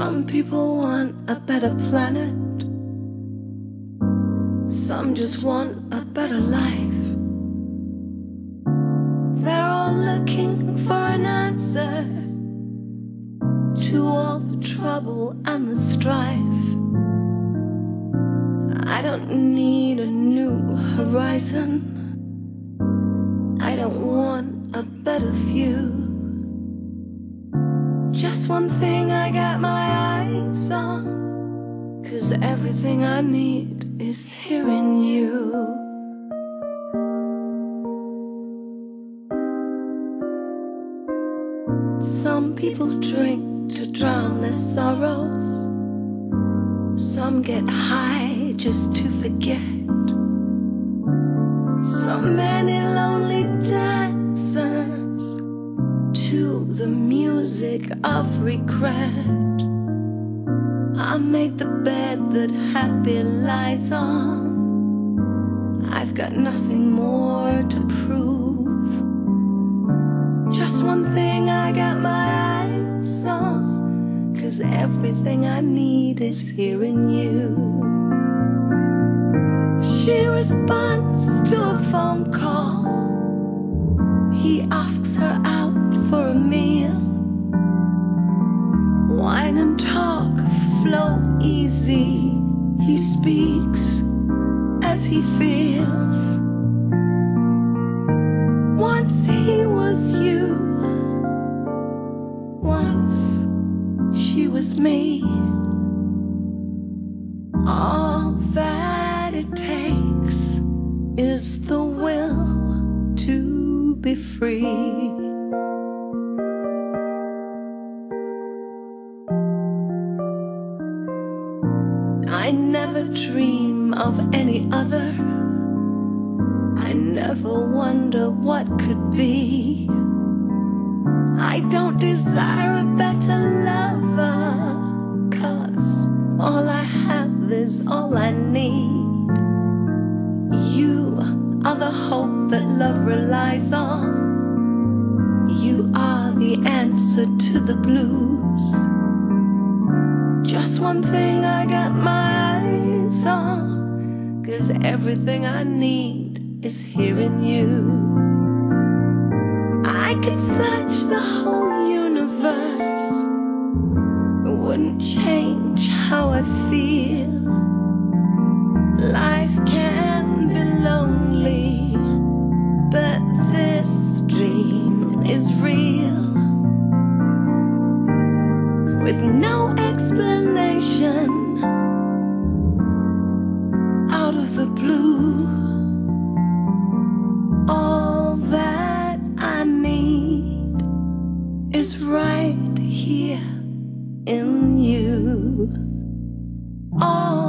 Some people want a better planet. Some just want a better life. They're all looking for an answer to all the trouble and the strife. I don't need a new horizon. I don't want a better view. Just one thing I got my eyes on, 'cause everything I need is here in you. Some people drink to drown their sorrows. Some get high just to forget. So many lonely dancers to the music of regret. I made the bed that happy lies on. I've got nothing more to prove. Just one thing I got my eyes on, 'cause everything I need is here in you. She responds to a phone call. He asks her out for a meal. Wine and talk flow easy. He speaks as he feels. Once he was you, once she was me. All that it takes is the will to be free. I never dream of any other. I never wonder what could be. I don't desire a better lover, 'cause all I have is all I need. You are the hope that love relies on. You are the answer to the blues. Just one thing I got my eyes on, 'cause everything I need is here in you. I could search the whole universe. It wouldn't change how I feel. Life can be lonely, but this dream is real. With no explanation, out of the blue, all that I need is right here in you. All